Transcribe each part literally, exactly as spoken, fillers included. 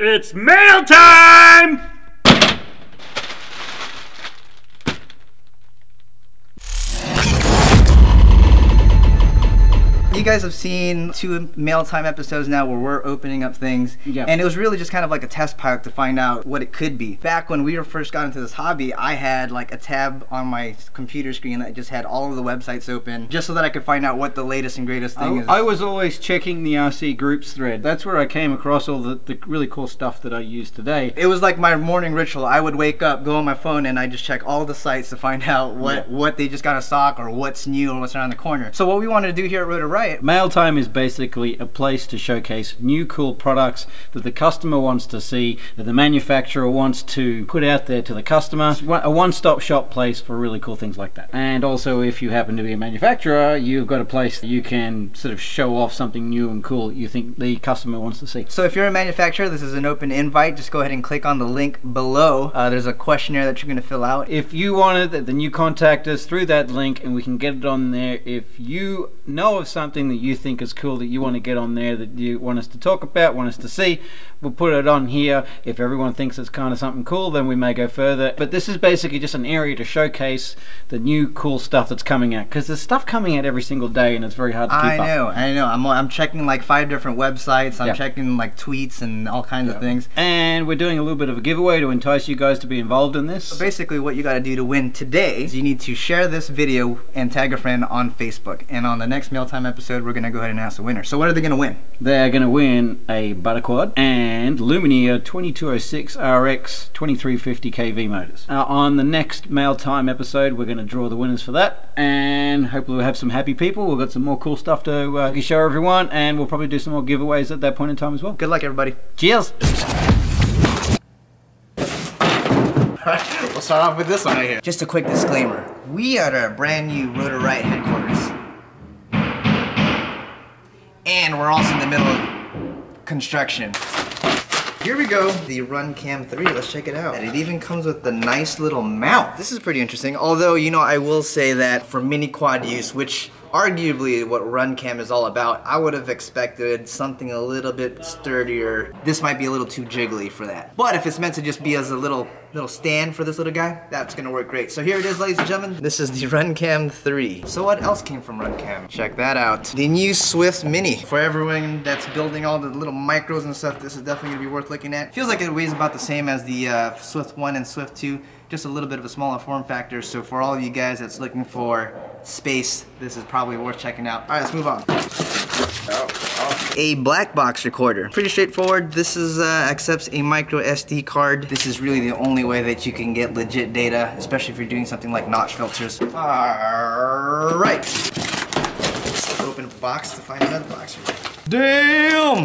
It's mail time! You guys have seen two mail time episodes now where we're opening up things, yeah. And it was really just kind of like a test pilot to find out what it could be. Back when we were first got into this hobby, I had like a tab on my computer screen that just had all of the websites open just so that I could find out what the latest and greatest thing I, is. I was always checking the R C groups thread. That's where I came across all the, the really cool stuff that I use today. It was like my morning ritual. I would wake up, go on my phone, and I just check all the sites to find out what, yeah. what they just got a stock or what's new or what's around the corner. So what we wanted to do here at Rotor Riot, mail time is basically a place to showcase new cool products that the customer wants to see, that the manufacturer wants to put out there to the customer. It's a one-stop shop place for really cool things like that. And also, if you happen to be a manufacturer, you've got a place that you can sort of show off something new and cool that you think the customer wants to see. So if you're a manufacturer, this is an open invite. Just go ahead and click on the link below. Uh, there's a questionnaire that you're going to fill out. If you want it, then you contact us through that link and we can get it on there. If you know of something that you think is cool that you want to get on there, that you want us to talk about, want us to see, we'll put it on here. If everyone thinks it's kind of something cool, then we may go further. But this is basically just an area to showcase the new cool stuff that's coming out, because there's stuff coming out every single day and it's very hard to keep up. I know, I know. I'm, I'm checking like five different websites, I'm yeah. checking like tweets and all kinds yeah. of things. And we're doing a little bit of a giveaway to entice you guys to be involved in this. So basically what you got to do to win today is you need to share this video and tag a friend on Facebook, and on the next Mailtime episode we're going to go ahead and announce the winner. So what are they going to win? They're going to win a Butterquad and Luminier twenty-two oh six R X twenty-three fifty K V motors. Uh, on the next mail time episode we're going to draw the winners for that, and hopefully we'll have some happy people. We've got some more cool stuff to uh, show everyone, and we'll probably do some more giveaways at that point in time as well. Good luck everybody. Cheers! Alright, we'll start off with this one right here. Just a quick disclaimer. We are at a brand new Rotor Riot headquarters. And we're also in the middle of construction. Here we go, the RunCam three, let's check it out. And it even comes with the nice little mount. This is pretty interesting, although, you know, I will say that for mini quad use, which arguably what RunCam is all about, I would have expected something a little bit sturdier. This might be a little too jiggly for that. But if it's meant to just be as a little little stand for this little guy, that's gonna work great. So here it is, ladies and gentlemen. This is the RunCam three. So what else came from RunCam? Check that out. The new Swift Mini. For everyone that's building all the little micros and stuff, this is definitely gonna be worth looking at. Feels like it weighs about the same as the uh, Swift one and Swift two. Just a little bit of a smaller form factor. So for all of you guys that's looking for space, this is probably worth checking out. All right, let's move on. Oh, oh. A black box recorder. Pretty straightforward. This is uh, accepts a micro S D card. This is really the only way that you can get legit data, especially if you're doing something like notch filters. All right. Let's open a box to find another box. Damn!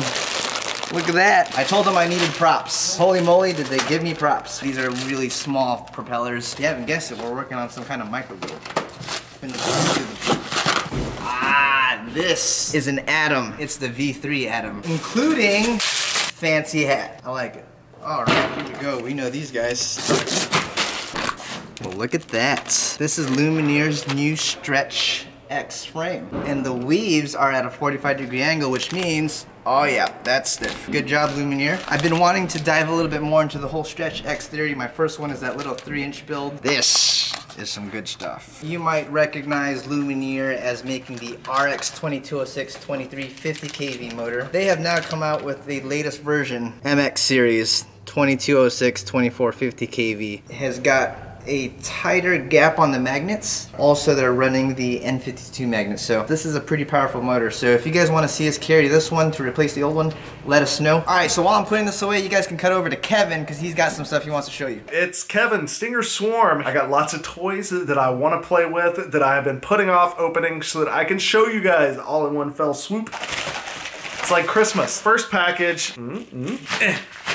Look at that. I told them I needed props. Holy moly, did they give me props. These are really small propellers. If you haven't guessed it, we're working on some kind of micro gear. Ah, this is an Atom. It's the V three Atom, including fancy hat. I like it. All right, here we go. We know these guys. Well, look at that. This is Luminier's new Stretch X frame. And the weaves are at a forty-five degree angle, which means, oh yeah, that's stiff. Good job, Luminier. I've been wanting to dive a little bit more into the whole Stretch X theory. My first one is that little three inch build. This is some good stuff. You might recognize Luminier as making the R X twenty-two oh six twenty-three fifty K V motor. They have now come out with the latest version, M X series twenty-two oh six twenty-four fifty K V. It has got a tighter gap on the magnets. Also, they're running the N fifty-two magnets, so this is a pretty powerful motor. So if you guys want to see us carry this one to replace the old one, let us know. All right, so while I'm putting this away, you guys can cut over to Kevin, because he's got some stuff he wants to show you. It's Kevin Stinger Swarm. I got lots of toys that I want to play with that I have been putting off opening so that I can show you guys all in one fell swoop. It's like Christmas. First package. Mm-hmm.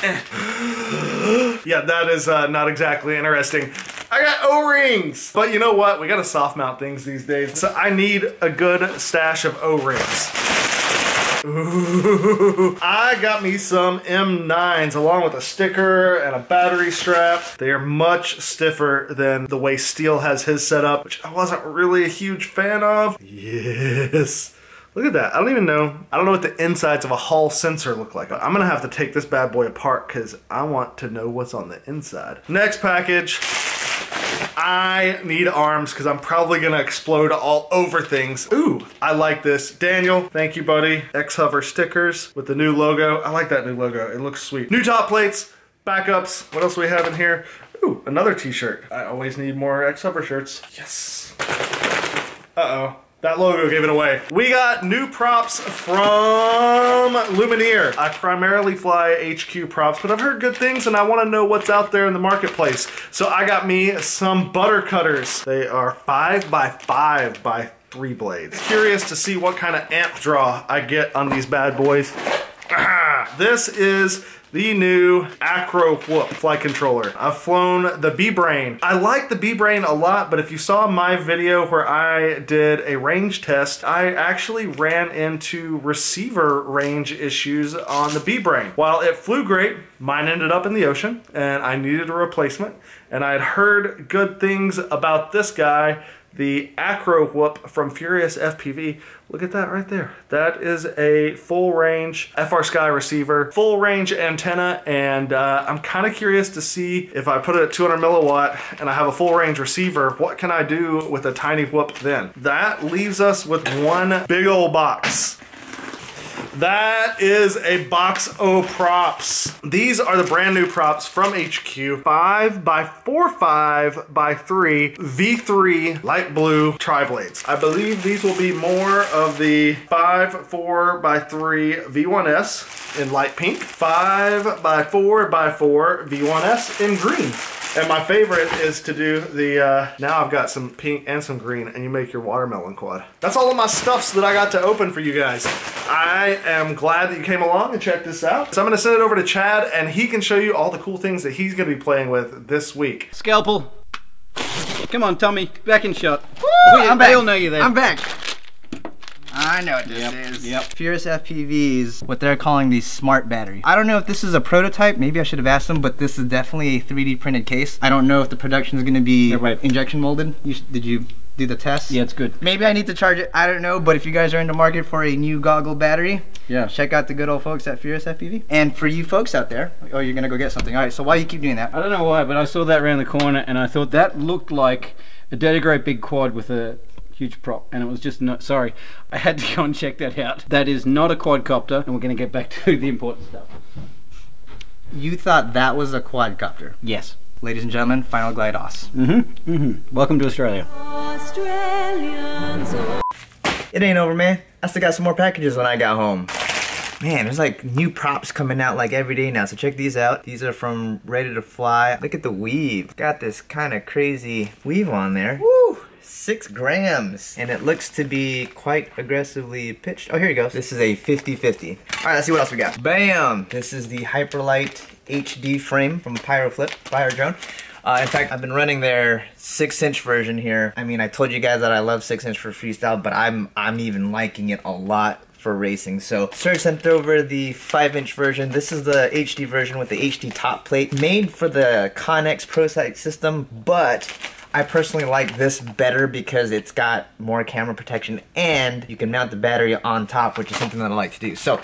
eh, eh. Yeah, that is uh, not exactly interesting. I got O-rings! But you know what? We gotta soft mount things these days. So I need a good stash of O-rings. Ooh, I got me some M nines along with a sticker and a battery strap. They are much stiffer than the way Steel has his set up, which I wasn't really a huge fan of. Yes. Look at that. I don't even know. I don't know what the insides of a Hall sensor look like. I'm going to have to take this bad boy apart because I want to know what's on the inside. Next package. I need arms because I'm probably going to explode all over things. Ooh, I like this. Daniel, thank you, buddy. X-Hover stickers with the new logo. I like that new logo. It looks sweet. New top plates, backups. What else do we have in here? Ooh, another t-shirt. I always need more X-Hover shirts. Yes. Uh-oh. That logo gave it away. We got new props from Luminier. I primarily fly H Q props, but I've heard good things and I want to know what's out there in the marketplace. So I got me some butter cutters. They are five by five by three blades. Curious to see what kind of amp draw I get on these bad boys. Ah, this is the new Acro Whoop flight controller. I've flown the B-Brain. I like the B-Brain a lot, but if you saw my video where I did a range test, I actually ran into receiver range issues on the B-Brain. While it flew great, mine ended up in the ocean and I needed a replacement. And I had heard good things about this guy, the Acro Whoop from Furious F P V. Look at that right there. That is a full range F R Sky receiver, full range antenna, and uh, I'm kind of curious to see if I put it at two hundred milliwatt and I have a full range receiver, what can I do with a tiny whoop then? That leaves us with one big old box. That is a box of props. These are the brand new props from H Q. five by four, five by three V three light blue tri-blades. I believe these will be more of the five, four by three V one S in light pink, five by four by four V one S in green. And my favorite is to do the, uh, now I've got some pink and some green, and you make your watermelon quad. That's all of my stuffs that I got to open for you guys. I am glad that you came along and checked this out. So I'm gonna send it over to Chad, and he can show you all the cool things that he's gonna be playing with this week. Scalpel. Come on, Tommy, back in shot. Woo, we, I'm back. They all know you there. I'm back. I know what this yep, is. Yep. Furious F P Vs, what they're calling the smart battery. I don't know if this is a prototype, maybe I should have asked them, but this is definitely a three D printed case. I don't know if the production is going to be right. injection molded. You sh did you do the test? Yeah, it's good. Maybe I need to charge it, I don't know, but if you guys are in the market for a new goggle battery, yeah, check out the good old folks at Furious F P V. And for you folks out there, oh, you're going to go get something. All right, so why do you keep doing that? I don't know why, but I saw that around the corner and I thought that looked like a dead big quad with a huge prop, and it was just no, sorry, I had to go and check that out. That is not a quadcopter, and we're gonna get back to the important stuff. You thought that was a quadcopter? Yes. Ladies and gentlemen, final glide os. Mm-hmm, mm-hmm. Welcome to Australia. Australians. It ain't over, man. I still got some more packages when I got home. Man, there's like new props coming out like every day now, so check these out. These are from Ready to Fly. Look at the weave. Got this kind of crazy weave on there. Woo! Six grams, and it looks to be quite aggressively pitched. Oh, here you go. This is a fifty fifty. All right, let's see what else we got. Bam! This is the Hyperlight H D frame from Pyro Flip, Pyro Drone. Uh, in fact, I've been running their six inch version here. I mean, I told you guys that I love six inch for freestyle, but I'm I'm even liking it a lot for racing. So Serge sent over the five inch version. This is the H D version with the H D top plate, made for the Connex ProSite system, but I personally like this better because it's got more camera protection and you can mount the battery on top, which is something that I like to do. So,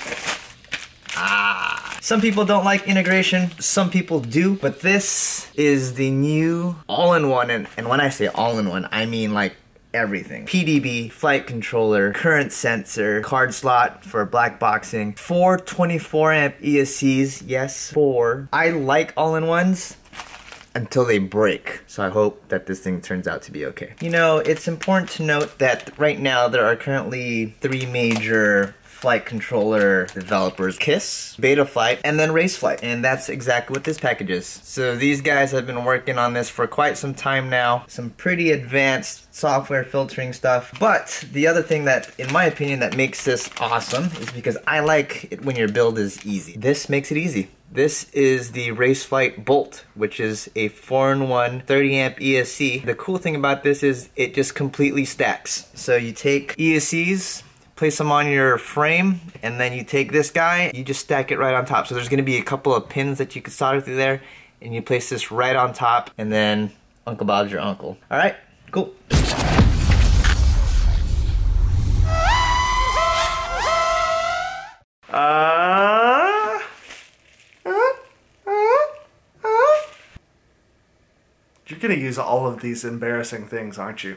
ah. Some people don't like integration, some people do, but this is the new all-in-one, and, and when I say all-in-one, I mean like everything. P D B, flight controller, current sensor, card slot for black boxing, four twenty-four amp E S Cs, yes, four. I like all-in-ones until they break. So I hope that this thing turns out to be okay. You know, it's important to note that right now there are currently three major flight controller developers: KISS, Betaflight, and then RaceFlight. And that's exactly what this package is. So these guys have been working on this for quite some time now. Some pretty advanced software filtering stuff. But the other thing that, in my opinion, that makes this awesome is because I like it when your build is easy. This makes it easy. This is the RaceFlight Bolt, which is a four in one thirty amp E S C. The cool thing about this is it just completely stacks. So you take E S Cs, place them on your frame, and then you take this guy, you just stack it right on top. So there's gonna be a couple of pins that you can solder through there, and you place this right on top, and then Uncle Bob's your uncle. All right, cool. You're going to use all of these embarrassing things, aren't you?